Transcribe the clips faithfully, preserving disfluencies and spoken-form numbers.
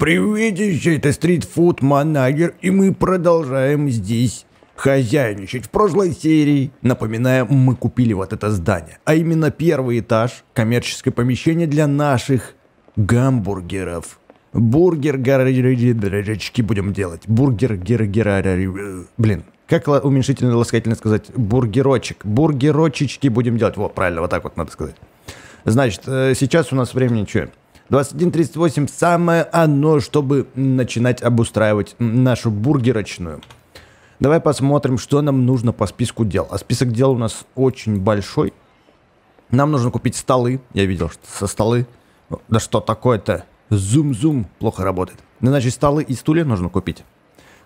Приветище, это Street Food Manager, и мы продолжаем здесь хозяйничать. В прошлой серии, напоминаю, мы купили вот это здание, а именно первый этаж, коммерческое помещение для наших гамбургеров. Бургер-гарочки будем делать. Бургер-гер-гер... Блин, как уменьшительно ласкательно сказать? Бургерочек. Бургерочечки будем делать. Вот, правильно, вот так вот надо сказать. Значит, сейчас у нас времени что? двадцать один тридцать восемь, самое оно, чтобы начинать обустраивать нашу бургерочную. Давай посмотрим, что нам нужно по списку дел. А список дел у нас очень большой. Нам нужно купить столы. Я видел, что со столы. Да что такое-то? Zoom-Zoom плохо работает. Значит, столы и стулья нужно купить.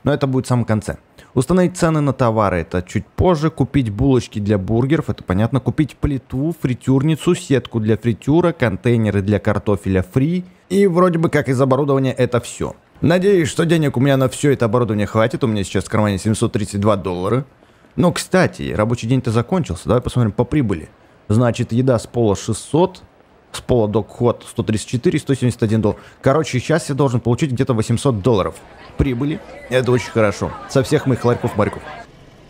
Но это будет в самом конце. Установить цены на товары, это чуть позже. Купить булочки для бургеров, это понятно. Купить плиту, фритюрницу, сетку для фритюра, контейнеры для картофеля фри. И вроде бы как из оборудования это все. Надеюсь, что денег у меня на все это оборудование хватит. У меня сейчас в кармане семьсот тридцать два доллара. Но, кстати, рабочий день-то закончился. Давай посмотрим по прибыли. Значит, еда с пола шестьсот. С пола док-ход сто тридцать четыре, сто семьдесят один доллар. Короче, сейчас я должен получить где-то восемьсот долларов прибыли. Это очень хорошо. Со всех моих ларьков-марьков.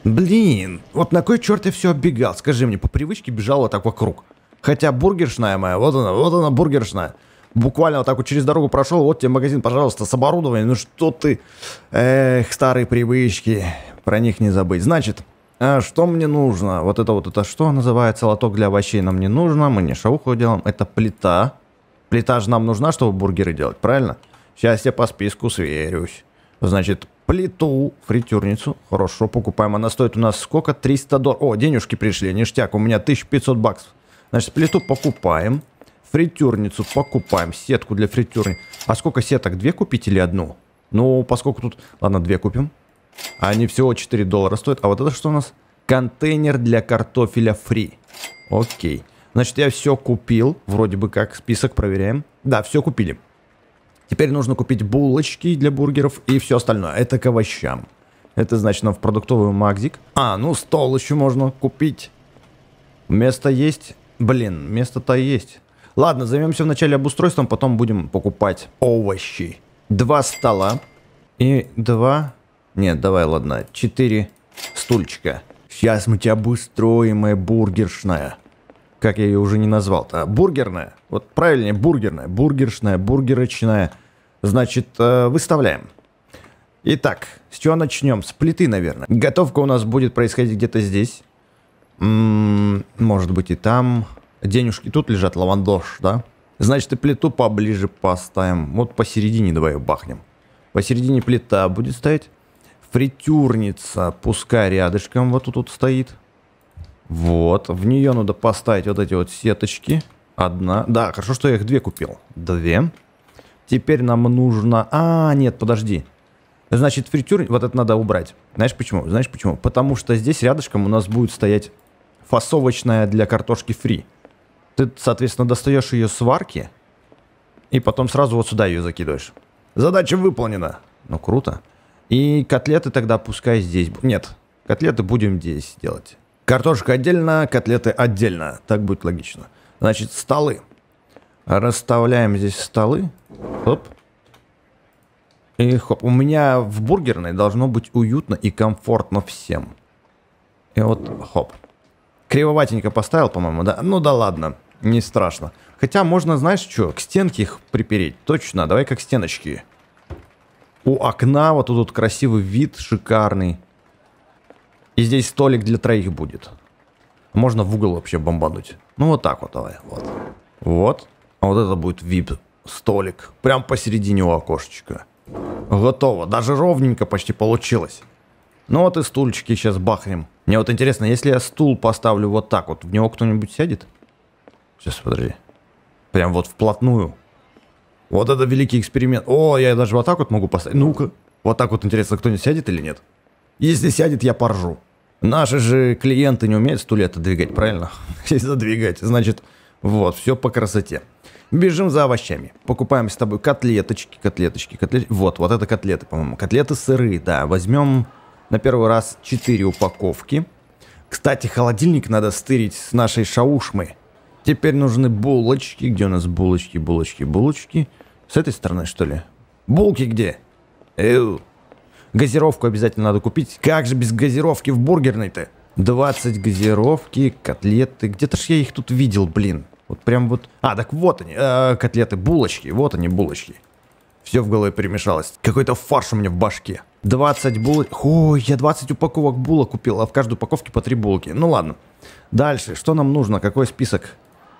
Блин, вот на кой черт я все оббегал? Скажи мне, по привычке бежал вот так вокруг. Хотя бургершная моя, вот она, вот она бургершная. Буквально вот так вот через дорогу прошел. Вот тебе магазин, пожалуйста, с оборудованием. Ну что ты? Эх, старые привычки. Про них не забыть. Значит... А что мне нужно? Вот это вот, это что называется? Лоток для овощей нам не нужно. Мы не шауху делаем. Это плита. Плита же нам нужна, чтобы бургеры делать, правильно? Сейчас я по списку сверюсь. Значит, плиту, фритюрницу. Хорошо, покупаем. Она стоит у нас сколько? триста долларов. О, денежки пришли, ништяк. У меня тысяча пятьсот баксов. Значит, плиту покупаем. Фритюрницу покупаем. Сетку для фритюрни. А сколько сеток? Две купить или одну? Ну, поскольку тут... Ладно, две купим. Они всего четыре доллара стоят. А вот это что у нас? Контейнер для картофеля фри. Окей. Значит, я все купил. Вроде бы как. Список проверяем. Да, все купили. Теперь нужно купить булочки для бургеров и все остальное. Это к овощам. Это значит нам в продуктовый магазик. А, ну стол еще можно купить. Место есть? Блин, место-то есть. Ладно, займемся вначале обустройством, потом будем покупать овощи. Два стола и два... Нет, давай, ладно, четыре стульчика. Сейчас мы тебя обустроим, моя бургершная. Как я ее уже не назвал-то? Бургерная. Вот правильнее, бургерная. Бургершная, бургерочная. Значит, выставляем. Итак, с чего начнем? С плиты, наверное. Готовка у нас будет происходить где-то здесь. М-м, может быть и там. Денежки тут лежат, лавандош, да? Значит, и плиту поближе поставим. Вот посередине давай ее бахнем. Посередине плита будет стоять. Фритюрница, пускай рядышком вот тут вот стоит. Вот, в нее надо поставить вот эти вот сеточки. Одна, да, хорошо, что я их две купил. Две. Теперь нам нужно... А, нет, подожди. Значит, фритюр... Вот это надо убрать. Знаешь почему? Знаешь почему? Потому что здесь рядышком у нас будет стоять фасовочная для картошки фри. Ты, соответственно, достаешь ее с варки и потом сразу вот сюда ее закидываешь. Задача выполнена. Ну, круто. И котлеты тогда пускай здесь будут. Нет, котлеты будем здесь делать. Картошка отдельно, котлеты отдельно. Так будет логично. Значит, столы. Расставляем здесь столы. Хоп. И хоп. У меня в бургерной должно быть уютно и комфортно всем. И вот хоп. Кривоватенько поставил, по-моему, да? Ну да ладно, не страшно. Хотя можно, знаешь что, к стенке их припереть. Точно, давай как стеночки. У окна вот тут вот красивый вид, шикарный. И здесь столик для троих будет. Можно в угол вообще бомбануть. Ну вот так вот давай. Вот. Вот. А вот это будет ви ай пи-столик. Прям посередине у окошечка. Готово. Даже ровненько почти получилось. Ну вот и стульчики сейчас бахнем. Мне вот интересно, если я стул поставлю вот так вот, в него кто-нибудь сядет? Сейчас, подожди. Прям вот вплотную. Вот это великий эксперимент. О, я даже вот так вот могу поставить. Ну-ка. Вот так вот интересно, кто-нибудь сядет или нет? Если сядет, я поржу. Наши же клиенты не умеют стулья отодвигать, правильно? Если задвигать, значит, вот, все по красоте. Бежим за овощами. Покупаем с тобой котлеточки, котлеточки, котлеточки. Вот, вот это котлеты, по-моему. Котлеты сырые, да. Возьмем на первый раз четыре упаковки. Кстати, холодильник надо стырить с нашей шаушмы. Теперь нужны булочки. Где у нас булочки, булочки, булочки? С этой стороны, что ли? Булки где? Эу. Газировку обязательно надо купить. Как же без газировки в бургерной-то? двадцать газировки, котлеты. Где-то ж я их тут видел, блин. Вот прям вот. А, так вот они. Э, котлеты, булочки. Вот они, булочки. Все в голове перемешалось. Какой-то фарш у меня в башке. двадцать булок. Ой, я двадцать упаковок булок купил, а в каждой упаковке по три булки. Ну ладно. Дальше. Что нам нужно? Какой список?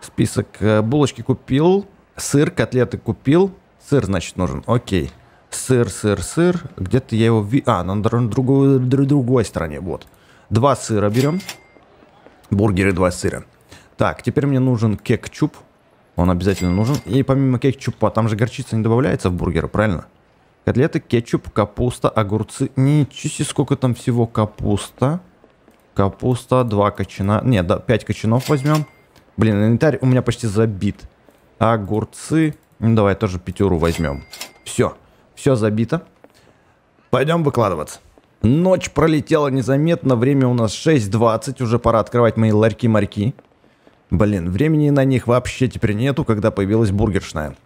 Список. Э, булочки купил. Сыр, котлеты купил. Сыр, значит, нужен. Окей. Сыр, сыр, сыр. Где-то я его вижу. А, на другой, другой стороне. Вот. Два сыра берем. Бургеры, два сыра. Так, теперь мне нужен кетчуп. Он обязательно нужен. И помимо кетчупа, там же горчица не добавляется в бургеры, правильно? Котлеты, кетчуп, капуста, огурцы. Ничего себе, сколько там всего. Капуста. Капуста, два кочана. Нет, да, пять кочанов возьмем. Блин, инвентарь у меня почти забит. Огурцы. Ну, давай тоже пятеру возьмем. Все. Все забито. Пойдем выкладываться. Ночь пролетела незаметно. Время у нас шесть двадцать. Уже пора открывать мои ларьки-марьки. Блин, времени на них вообще теперь нету, когда появилась бургершная.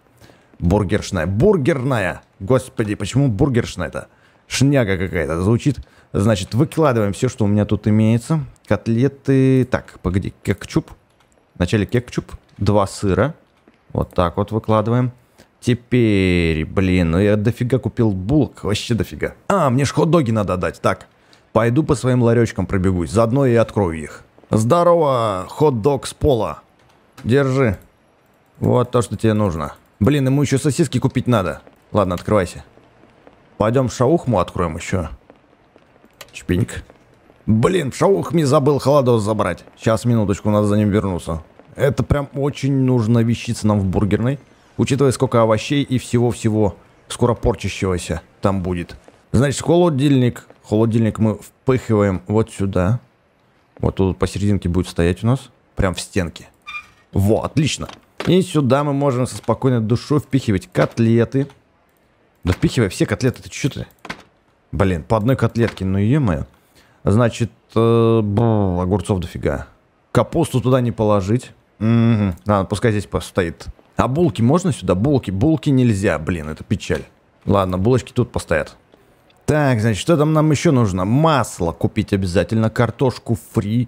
Бургершная. Бургерная! Господи, почему бургершная-то? Шняга какая-то звучит. Значит, выкладываем все, что у меня тут имеется. Котлеты. Так, погоди. Кетчуп. Вначале кетчуп. Два сыра. Вот так вот выкладываем. Теперь, блин, ну я дофига купил булок, вообще дофига. А, мне ж хот-доги надо дать. Так, пойду по своим ларечкам пробегусь, заодно и открою их. Здорово, хот-дог с пола. Держи. Вот то, что тебе нужно. Блин, ему еще сосиски купить надо. Ладно, открывайся. Пойдем шаухму откроем еще. Чпиньк. Блин, в шаухме забыл холодос забрать. Сейчас, минуточку, надо за ним вернуться. Это прям очень нужна вещица нам в бургерной. Учитывая, сколько овощей и всего-всего скоро порчащегося там будет. Значит, холодильник. Холодильник мы впыхиваем вот сюда. Вот тут посерединке будет стоять у нас. Прям в стенке. Во, отлично. И сюда мы можем со спокойной душой впихивать котлеты. Да впихивай все котлеты. Ты че ты? Блин, по одной котлетке. Ну, е-мое. Значит, э, бррр, огурцов дофига. Капусту туда не положить. Угу. Ладно, пускай здесь постоит. А булки можно сюда? Булки. Булки нельзя, блин, это печаль. Ладно, булочки тут постоят. Так, значит, что там нам еще нужно? Масло купить обязательно, картошку фри.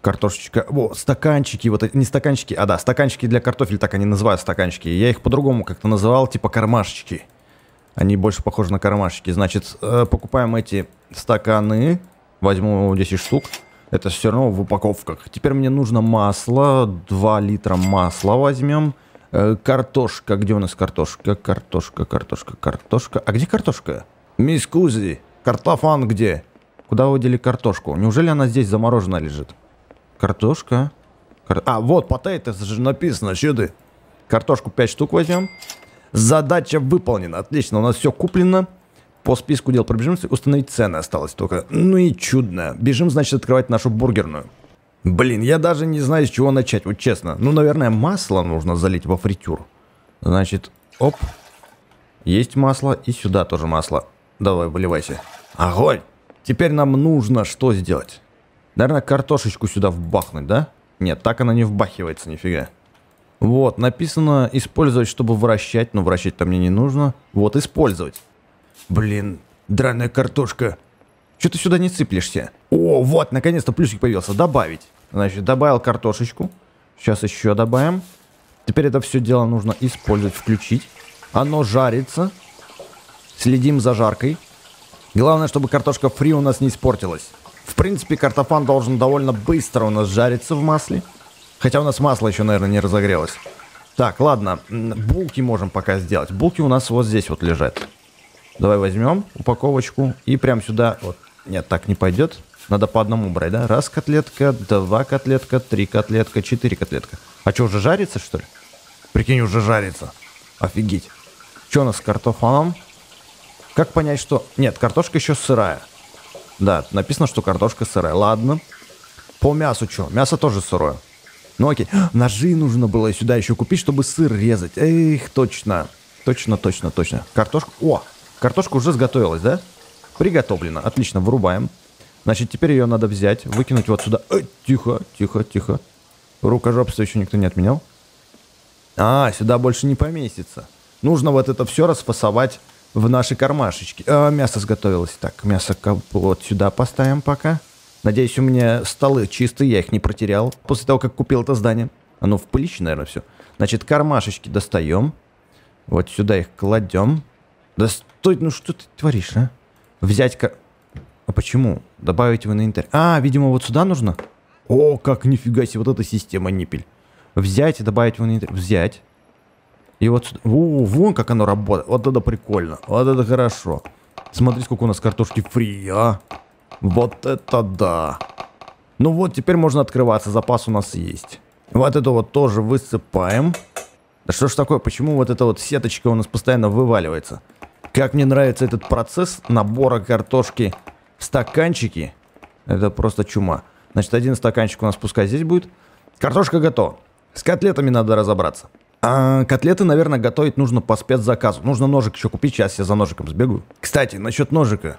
Картошечка, о, стаканчики, вот эти, не стаканчики, а да, стаканчики для картофеля, так они называют стаканчики. Я их по-другому как-то называл, типа кармашечки. Они больше похожи на кармашечки. Значит, покупаем эти стаканы, возьму десять штук. Это все равно в упаковках. Теперь мне нужно масло, два литра масла возьмем. Картошка. Где у нас картошка? Картошка, картошка, картошка. А где картошка? Мисс Кузи, картофан где? Куда вы дели картошку? Неужели она здесь заморожена лежит? Картошка. Кар... А, вот, потейто же написано, че ты? Картошку пять штук возьмем. Задача выполнена. Отлично, у нас все куплено. По списку дел пробежимся. Установить цены осталось только. Ну и чудно. Бежим, значит, открывать нашу бургерную. Блин, я даже не знаю, с чего начать, вот честно. Ну, наверное, масло нужно залить во фритюр. Значит, оп. Есть масло, и сюда тоже масло. Давай, выливайся. Огонь! Теперь нам нужно что сделать? Наверное, картошечку сюда вбахнуть, да? Нет, так она не вбахивается, нифига. Вот, написано использовать, чтобы вращать. Но вращать-то мне не нужно. Вот, использовать. Блин, драная картошка. Че ты сюда не цыплешься? О, вот, наконец-то плюсик появился. Добавить. Значит, добавил картошечку. Сейчас еще добавим. Теперь это все дело нужно использовать, включить. Оно жарится. Следим за жаркой. Главное, чтобы картошка фри у нас не испортилась. В принципе, картофан должен довольно быстро у нас жариться в масле. Хотя у нас масло еще, наверное, не разогрелось. Так, ладно. Булки можем пока сделать. Булки у нас вот здесь вот лежат. Давай возьмем упаковочку и прям сюда... Вот. Нет, так не пойдет. Надо по одному брать, да? Раз котлетка, два котлетка, три котлетка, четыре котлетка. А что, уже жарится, что ли? Прикинь, уже жарится. Офигеть. Что у нас с картофаном? Как понять, что... Нет, картошка еще сырая. Да, написано, что картошка сырая. Ладно. По мясу что? Мясо тоже сырое. Ну окей. Ножи нужно было сюда еще купить, чтобы сыр резать. Эх, точно. Точно, точно, точно. Картошку... О, картошка уже сготовилась, да? Приготовлено. Отлично, вырубаем. Значит, теперь ее надо взять, выкинуть вот сюда. Э, тихо, тихо, тихо. Рукожопство еще никто не отменял. А, сюда больше не поместится. Нужно вот это все расфасовать в наши кармашечки. А, мясо сготовилось. Так, мясо вот сюда поставим пока. Надеюсь, у меня столы чистые, я их не протерял после того, как купил это здание. Оно в пылище, наверное, все. Значит, кармашечки достаем. Вот сюда их кладем. Да стой, ну что ты творишь, а? Взять кар... А почему? Добавить в инвентарь. А, видимо, вот сюда нужно? О, как, нифига себе, вот эта система ниппель. Взять и добавить в инвентарь. Взять. И вот сюда. О, вон как оно работает. Вот это прикольно. Вот это хорошо. Смотри, сколько у нас картошки фри, а. Вот это да. Ну вот, теперь можно открываться. Запас у нас есть. Вот это вот тоже высыпаем. Да что ж такое? Почему вот эта вот сеточка у нас постоянно вываливается? Как мне нравится этот процесс набора картошки в стаканчики. Это просто чума. Значит, один стаканчик у нас пускай здесь будет. Картошка готова. С котлетами надо разобраться. А котлеты, наверное, готовить нужно по спецзаказу. Нужно ножик еще купить. Сейчас я за ножиком сбегаю. Кстати, насчет ножика.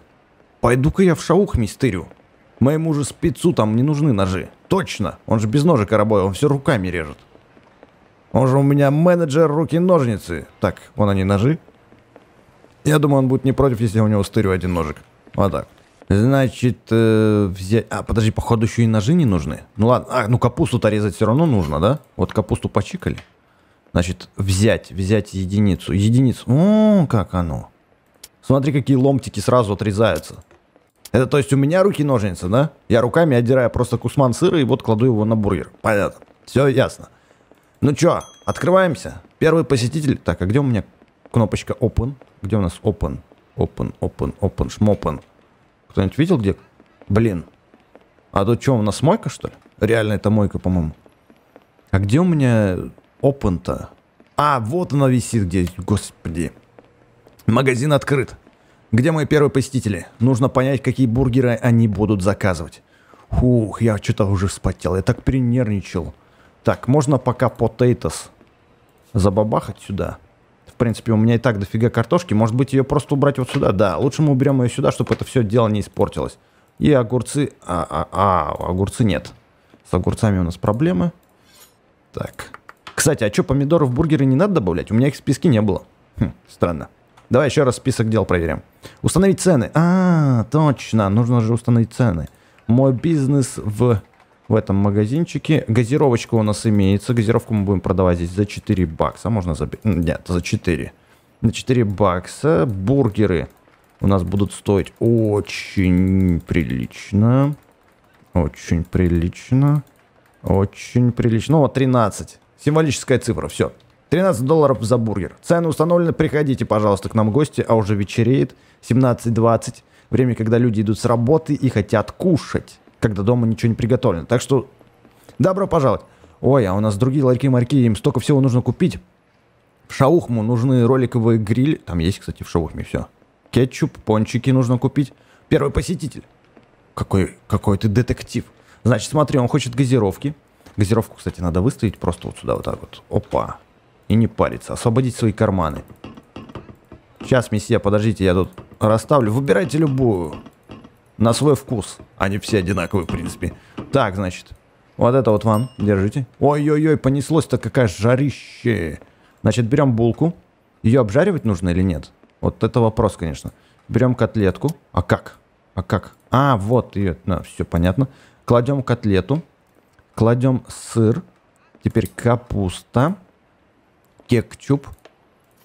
Пойду-ка я в шаух мистерю. Моему же спецу там не нужны ножи. Точно. Он же без ножика работает. Он все руками режет. Он же у меня менеджер руки-ножницы. Так, вон они ножи. Я думаю, он будет не против, если я у него стырю один ножик. Вот так. Значит, э, взять... А, подожди, походу еще и ножи не нужны. Ну ладно. А, ну капусту-то резать все равно нужно, да? Вот капусту почикали. Значит, взять, взять единицу. Единицу. О, как оно. Смотри, какие ломтики сразу отрезаются. Это, то есть, у меня руки-ножницы, да? Я руками отдираю просто кусман сыра и вот кладу его на бургер. Понятно. Все ясно. Ну чё, открываемся. Первый посетитель. Так, а где у меня кнопочка open? Где у нас open? Open, open, open, шмопен. Кто-нибудь видел где? Блин. А тут что, у нас мойка, что ли? Реально, это мойка, по-моему. А где у меня open-то? А, вот она висит где. Господи. Магазин открыт. Где мои первые посетители? Нужно понять, какие бургеры они будут заказывать. Фух, я что-то уже вспотел. Я так перенервничал. Так, можно пока potatoes забабахать сюда. В принципе, у меня и так дофига картошки. Может быть, ее просто убрать вот сюда? Да, лучше мы уберем ее сюда, чтобы это все дело не испортилось. И огурцы... А, а, а огурцы нет. С огурцами у нас проблемы. Так. Кстати, а что, помидоры в бургеры не надо добавлять? У меня их в списке не было. Хм, странно. Давай еще раз список дел проверим. Установить цены. А, точно. Нужно же установить цены. Мой бизнес в, в этом магазинчике. Газировочка у нас имеется. Газировку мы будем продавать здесь за четыре бакса. Можно за... Нет, за четыре. На четыре бакса. Бургеры у нас будут стоить очень прилично. Очень прилично. Очень прилично. Ну, вот тринадцать. Символическая цифра. Все. тринадцать долларов за бургер. Цены установлены. Приходите, пожалуйста, к нам в гости. А уже вечереет. семнадцать двадцать. Время, когда люди идут с работы и хотят кушать. Когда дома ничего не приготовлено. Так что добро пожаловать. Ой, а у нас другие ларьки-марьки. Им столько всего нужно купить. В шаухму нужны роликовые гриль. Там есть, кстати, в шаухме все. Кетчуп, пончики нужно купить. Первый посетитель. Какой, какой ты детектив. Значит, смотри, он хочет газировки. Газировку, кстати, надо выставить просто вот сюда. Вот так вот. Опа. И не париться. Освободить свои карманы. Сейчас, месье, подождите, я тут расставлю. Выбирайте любую. На свой вкус. Они все одинаковые, в принципе. Так, значит. Вот это вот вам. Держите. Ой-ой-ой, понеслось-то какая жарище. Значит, берем булку. Ее обжаривать нужно или нет? Вот это вопрос, конечно. Берем котлетку. А как? А как? А, вот ее. Ну, все понятно. Кладем котлету. Кладем сыр. Теперь капуста. Кетчуп,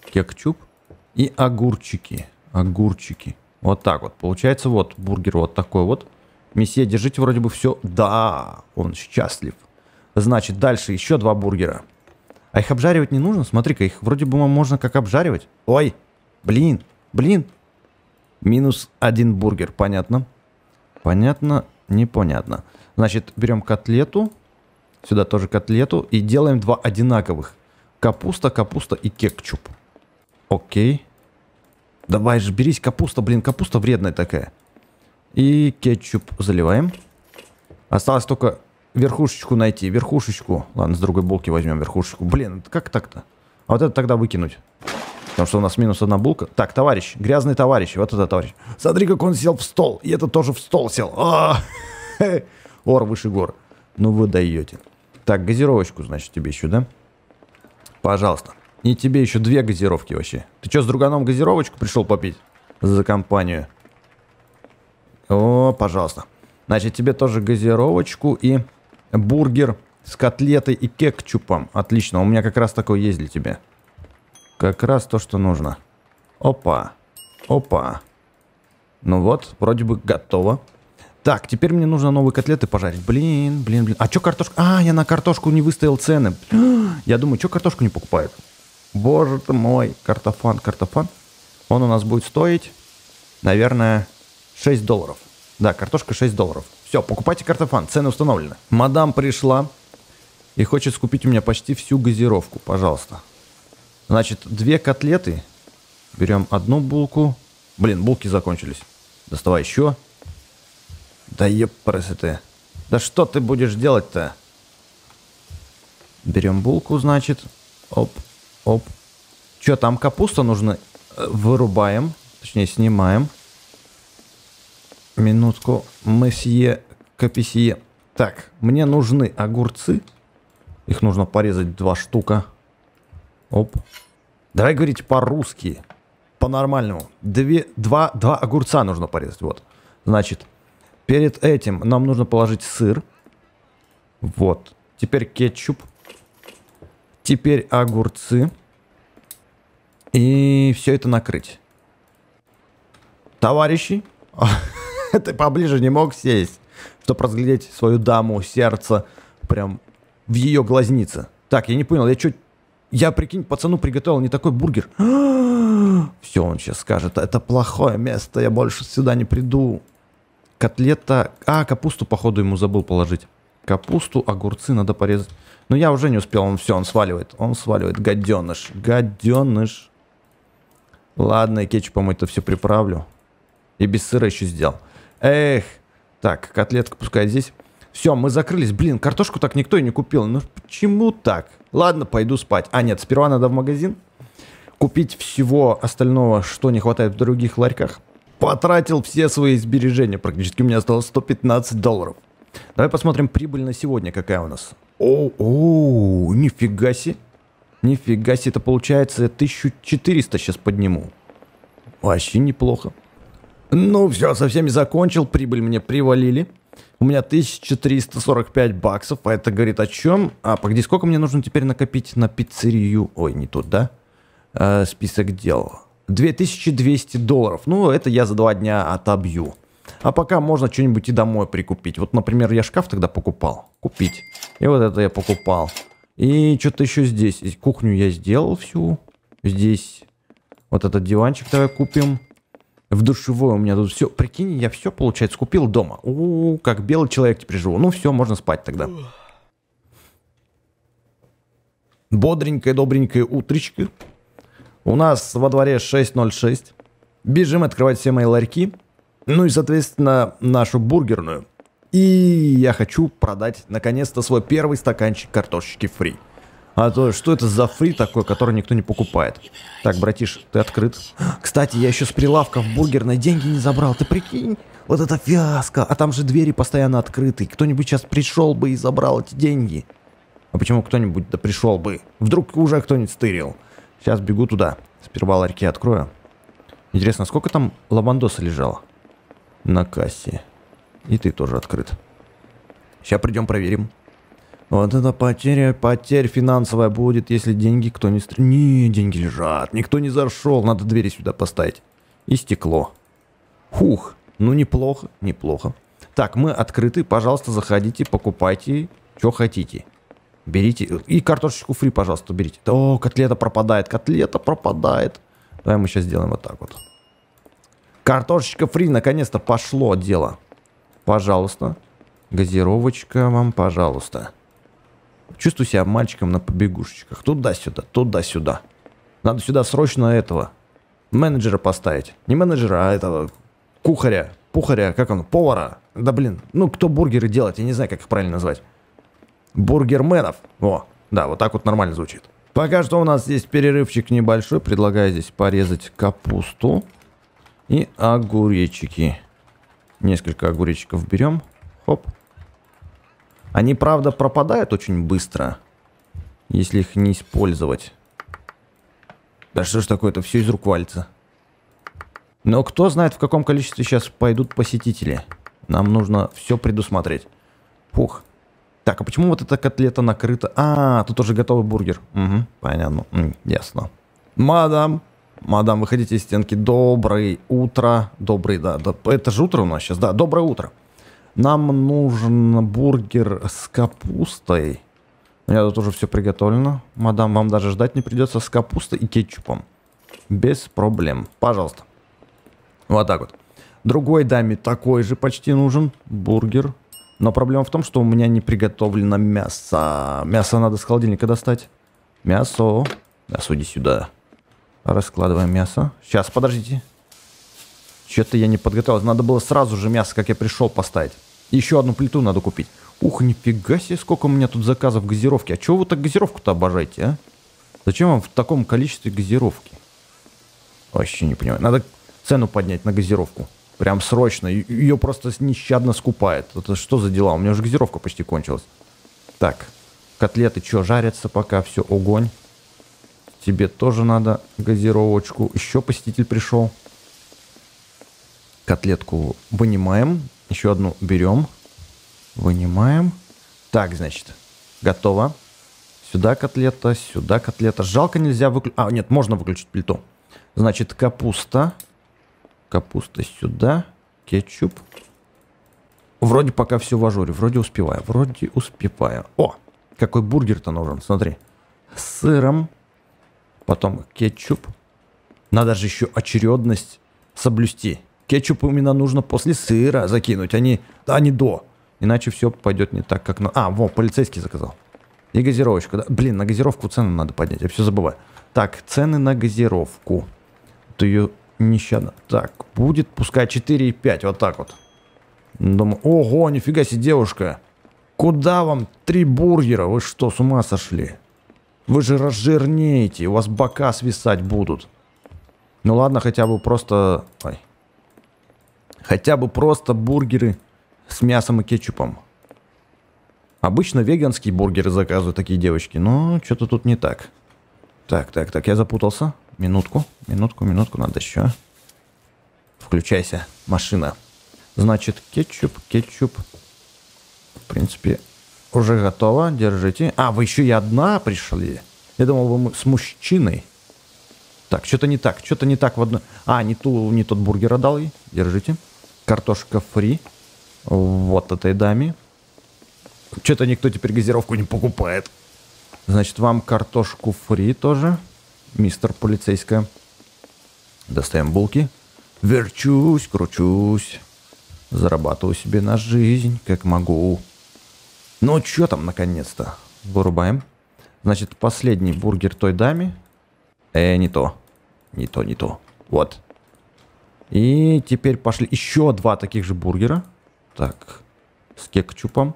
кетчуп и огурчики, огурчики. Вот так вот. Получается вот бургер вот такой вот. Месье, держите вроде бы все. Да, он счастлив. Значит, дальше еще два бургера. А их обжаривать не нужно? Смотри-ка, их вроде бы можно как обжаривать. Ой, блин, блин. Минус один бургер, понятно? Понятно, непонятно. Значит, берем котлету, сюда тоже котлету и делаем два одинаковых. Капуста, капуста и кетчуп. Окей. Давай же, берись капуста. Блин, капуста вредная такая. И кетчуп заливаем. Осталось только верхушечку найти. Верхушечку. Ладно, с другой булки возьмем верхушечку. Блин, как так-то? А вот это тогда выкинуть. Потому что у нас минус одна булка. Так, товарищ. Грязный товарищ. Вот это товарищ. Смотри, как он сел в стол. И это тоже в стол сел. Ор выше гор. Ну вы даете. Так, газировочку, значит, тебе еще, да? Пожалуйста. И тебе еще две газировки вообще. Ты что, с друганом газировочку пришел попить? За компанию. О, пожалуйста. Значит, тебе тоже газировочку и бургер с котлетой и кетчупом. Отлично, у меня как раз такой есть для тебя. Как раз то, что нужно. Опа. Опа. Ну вот, вроде бы готово. Так, теперь мне нужно новые котлеты пожарить. Блин, блин, блин. А чё картошка? А, я на картошку не выставил цены. Я думаю, чё картошку не покупают? Боже ты мой. Картофан, картофан. Он у нас будет стоить, наверное, шесть долларов. Да, картошка шесть долларов. Все, покупайте картофан, цены установлены. Мадам пришла и хочет скупить у меня почти всю газировку, пожалуйста. Значит, две котлеты. Берем одну булку. Блин, булки закончились. Доставай еще. Да епресоты. Да что ты будешь делать-то? Берем булку, значит. Оп, оп. Че, там капуста нужна? Вырубаем. Точнее, снимаем. Минутку. Месье Каписье. Так, мне нужны огурцы. Их нужно порезать два штука. Оп. Давай говорить по-русски. По-нормальному. Две, два, два огурца нужно порезать. Вот. Значит, перед этим нам нужно положить сыр. Вот. Теперь кетчуп. Теперь огурцы. И все это накрыть. Товарищи, ты поближе не мог сесть, чтобы разглядеть свою даму сердца прям в ее глазнице. Так, я не понял, я что... Я, прикинь, пацану приготовил не такой бургер. Все, он сейчас скажет, это плохое место, я больше сюда не приду. Котлета... А, капусту, походу, ему забыл положить. Капусту, огурцы надо порезать. Но я уже не успел, он все, он сваливает. Он сваливает, гаденыш, гаденыш. Ладно, и кетчупом это все приправлю. И без сыра еще сделал. Эх, так, котлетка пускай здесь. Все, мы закрылись. Блин, картошку так никто и не купил. Ну почему так? Ладно, пойду спать. А нет, сперва надо в магазин купить всего остального, что не хватает в других ларьках. Потратил все свои сбережения. Практически у меня осталось сто пятнадцать долларов. Давай посмотрим прибыль на сегодня, какая у нас. О-о-о, нифига себе. Нифига себе, это получается тысяча четыреста сейчас подниму. Вообще неплохо. Ну все, со всеми закончил. Прибыль мне привалили. У меня тысяча триста сорок пять баксов, а это говорит о чем? А, погоди, сколько мне нужно теперь накопить на пиццерию? Ой, не тут, да? Э, список дел. две тысячи двести долларов. Ну, это я за два дня отобью. А пока можно что-нибудь и домой прикупить. Вот, например, я шкаф тогда покупал. Купить. И вот это я покупал. И что-то еще здесь. Кухню я сделал всю. Здесь вот этот диванчик давай купим. В душевой у меня тут все. Прикинь, я все, получается, купил дома. У-у-у, как белый человек теперь живу. Ну все, можно спать тогда. Бодренькая, добренькая утречка. У нас во дворе шесть ноль шесть. Бежим открывать все мои ларьки. Ну и, соответственно, нашу бургерную. И я хочу продать, наконец-то, свой первый стаканчик картошечки фри. А то, что это за фри такой, который никто не покупает? Так, братиш, ты открыт. Кстати, я еще с прилавка в бургерной деньги не забрал. Ты прикинь, вот это фиаско. А там же двери постоянно открыты. Кто-нибудь сейчас пришел бы и забрал эти деньги. А почему кто-нибудь да пришел бы? Вдруг уже кто-нибудь стырил. Сейчас бегу туда. Сперва ларьки открою. Интересно, сколько там лабандоса лежало? На кассе. И ты тоже открыт. Сейчас придем проверим. Вот это потеря, потерь финансовая будет, если деньги кто не... Стр... Не, деньги лежат, никто не зашел, надо двери сюда поставить. И стекло. Фух, ну неплохо, неплохо. Так, мы открыты, пожалуйста, заходите, покупайте, что хотите. Берите, и картошечку фри, пожалуйста, берите. О, котлета пропадает, котлета пропадает. Давай мы сейчас сделаем вот так вот. Картошечка фри, наконец-то пошло дело. Пожалуйста, газировочка вам, пожалуйста. Чувствую себя мальчиком на побегушечках. Туда-сюда, туда-сюда. Надо сюда срочно этого менеджера поставить. Не менеджера, а этого кухаря. Пухаря, как он? Повара. Да блин, ну кто бургеры делает? Я не знаю, как их правильно назвать. Бургерменов. О, да, вот так вот нормально звучит. Пока что у нас здесь перерывчик небольшой. Предлагаю здесь порезать капусту и огуречики. Несколько огуречиков берем. Хоп. Они, правда, пропадают очень быстро, если их не использовать. Да что ж такое-то, все из рук валится. Но кто знает, в каком количестве сейчас пойдут посетители. Нам нужно все предусмотреть. Фух. Так, а почему вот эта котлета накрыта? А, тут уже готовый бургер. Угу, понятно. М, ясно. Мадам, мадам, выходите из стенки. Доброе утро. Добрый, да, да. Это же утро у нас сейчас. Да, доброе утро. Нам нужен бургер с капустой. У меня тут уже все приготовлено. Мадам, вам даже ждать не придется. С капустой и кетчупом. Без проблем. Пожалуйста. Вот так вот. Другой даме такой же почти нужен бургер. Но проблема в том, что у меня не приготовлено мясо. Мясо надо с холодильника достать. Мясо. Мясо иди сюда. Раскладываем мясо. Сейчас, подождите. Что-то я не подготовился. Надо было сразу же мясо, как я пришел, поставить. Еще одну плиту надо купить. Ух, нифига себе, сколько у меня тут заказов газировки. А чего вы так газировку-то обожаете, а? Зачем вам в таком количестве газировки? Вообще не понимаю. Надо цену поднять на газировку. Прям срочно. Ее просто нещадно скупает. Это что за дела? У меня уже газировка почти кончилась. Так. Котлеты что, жарятся пока? Все, огонь. Тебе тоже надо газировочку. Еще посетитель пришел. Котлетку вынимаем. Еще одну берем. Вынимаем. Так, значит, готово. Сюда котлета, сюда котлета. Жалко, нельзя выключить. А, нет, можно выключить плиту. Значит, капуста. Капуста сюда. Кетчуп. Вроде пока все в ажуре. Вроде успеваю. Вроде успеваю. О, какой бургер-то нужен. Смотри. С сыром. Потом кетчуп. Надо же еще очередность соблюсти. Кетчуп именно нужно после сыра закинуть, а не, а не до. Иначе все пойдет не так, как... На... А, во, полицейский заказал. И газировочку. Да? Блин, на газировку цены надо поднять. Я все забываю. Так, цены на газировку. Вот ее нещадно. Так, будет пускай четыре и пять. Вот так вот. Думаю, ого, нифига себе, девушка. Куда вам три бургера? Вы что, с ума сошли? Вы же разжирнеете. У вас бока свисать будут. Ну ладно, хотя бы просто... Ой. Хотя бы просто бургеры с мясом и кетчупом. Обычно веганские бургеры заказывают такие девочки, но что-то тут не так. Так, так, так, я запутался. Минутку, минутку, минутку, надо еще. Включайся, машина. Значит, кетчуп, кетчуп. В принципе, уже готово, держите. А, вы еще и одна пришли? Я думал, вы с мужчиной. Так, что-то не так, что-то не так в одной... А, не, ту, не тот бургер отдал ей, держите. Картошка фри. Вот этой даме. Что-то никто теперь газировку не покупает. Значит, вам картошку фри тоже. Мистер полицейская. Достаем булки. Верчусь, кручусь. Зарабатываю себе на жизнь, как могу. Ну, что там, наконец-то? Вырубаем. Значит, последний бургер той даме. Э, не то. Не то, не то. Вот. И теперь пошли еще два таких же бургера. Так, с кетчупом.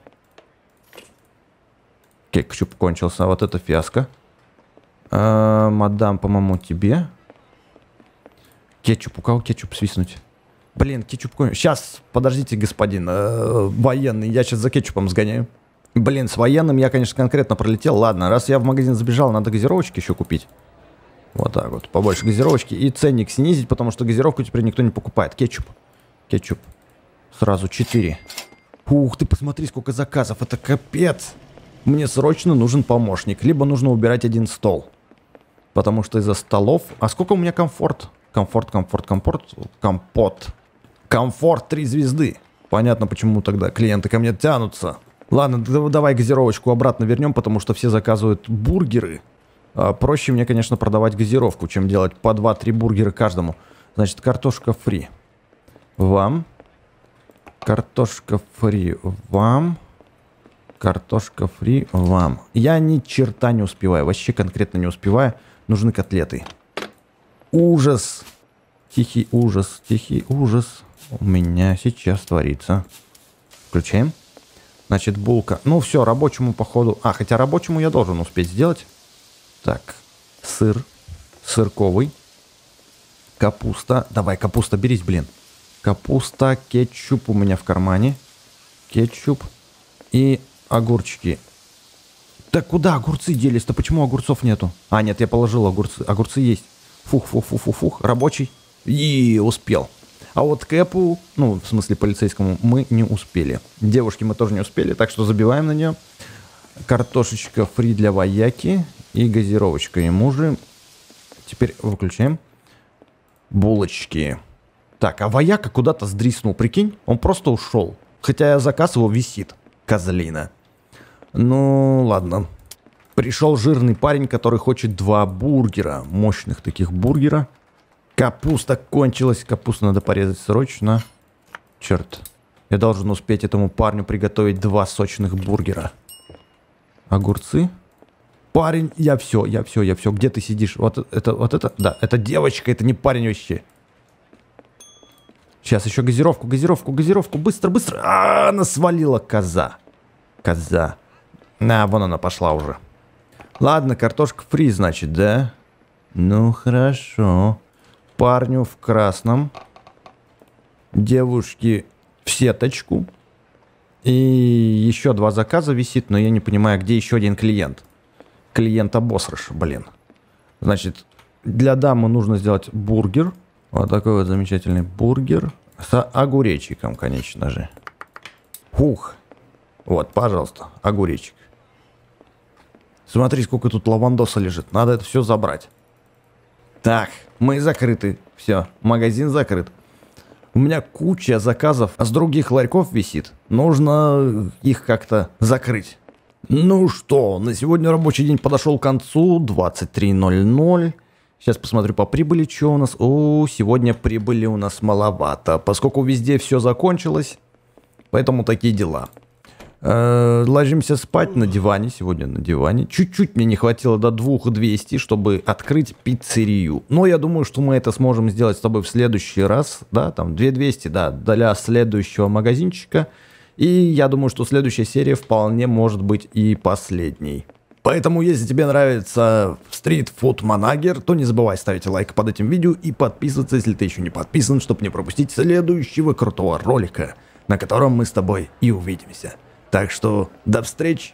Кетчуп кончился, вот это фиаско. А, мадам, по-моему, тебе. Кетчуп, у кого кетчуп свистнуть? Блин, кетчуп кончился. Сейчас, подождите, господин, э, военный, я сейчас за кетчупом сгоняю. Блин, с военным я, конечно, конкретно пролетел. Ладно, раз я в магазин забежал, надо газировочки еще купить. Вот так вот, побольше газировочки. И ценник снизить, потому что газировку теперь никто не покупает. Кетчуп, кетчуп. Сразу четыре. Ух ты, посмотри, сколько заказов. Это капец. Мне срочно нужен помощник. Либо нужно убирать один стол. Потому что из-за столов... А сколько у меня комфорт? Комфорт, комфорт, комфорт. Компот. Комфорт три звезды. Понятно, почему тогда клиенты ко мне тянутся. Ладно, давай газировочку обратно вернем, потому что все заказывают бургеры. А проще мне, конечно, продавать газировку, чем делать по два-три бургера каждому. Значит, картошка фри. Вам... Картошка фри вам. Картошка фри вам. Я ни черта не успеваю. Вообще конкретно не успеваю. Нужны котлеты. Ужас. Тихий ужас. Тихий ужас. У меня сейчас творится. Включаем. Значит, булка. Ну все, рабочему походу. А, хотя рабочему я должен успеть сделать. Так. Сыр. Сырковый. Капуста. Давай, капуста, берись, блин. Капуста, кетчуп у меня в кармане. Кетчуп и огурчики. Да куда огурцы делись-то? Почему огурцов нету? А, нет, я положил огурцы. Огурцы есть. Фух-фух-фух-фух-фух. Рабочий. И успел. А вот Кэпу, ну, в смысле полицейскому, мы не успели. Девушке мы тоже не успели, так что забиваем на нее. Картошечка фри для вояки и газировочка ему же. Теперь выключаем. Булочки. Так, а вояка куда-то сдриснул, прикинь? Он просто ушел. Хотя заказ его висит. Козлина. Ну, ладно. Пришел жирный парень, который хочет два бургера. Мощных таких бургера. Капуста кончилась. Капусту надо порезать срочно. Черт. Я должен успеть этому парню приготовить два сочных бургера. Огурцы. Парень, я все, я все, я все. Где ты сидишь? Вот это, вот это, да, это девочка, это не парень вообще. Сейчас еще газировку, газировку, газировку. Быстро, быстро. А, она свалила, коза. Коза. На, вон она пошла уже. Ладно, картошка фри, значит, да? Ну, хорошо. Парню в красном. Девушке в сеточку. И еще два заказа висит, но я не понимаю, где еще один клиент. Клиент обосрыш, блин. Значит, для дамы нужно сделать бургер. Вот такой вот замечательный бургер. С огуречиком, конечно же. Фух. Вот, пожалуйста, огуречик. Смотри, сколько тут лавандоса лежит. Надо это все забрать. Так, мы закрыты. Все, магазин закрыт. У меня куча заказов с других ларьков висит. Нужно их как-то закрыть. Ну что, на сегодня рабочий день подошел к концу. двадцать три ноль ноль. Сейчас посмотрю по прибыли, что у нас. О, сегодня прибыли у нас маловато, поскольку везде все закончилось. Поэтому такие дела. Ложимся спать на диване, сегодня на диване. Чуть-чуть мне не хватило до двух тысяч двухсот, чтобы открыть пиццерию. Но я думаю, что мы это сможем сделать с тобой в следующий раз. Да, там две тысячи двести, да, для следующего магазинчика. И я думаю, что следующая серия вполне может быть и последней. Поэтому, если тебе нравится Street Food Manager, то не забывай ставить лайк под этим видео и подписываться, если ты еще не подписан, чтобы не пропустить следующего крутого ролика, на котором мы с тобой и увидимся. Так что до встречи!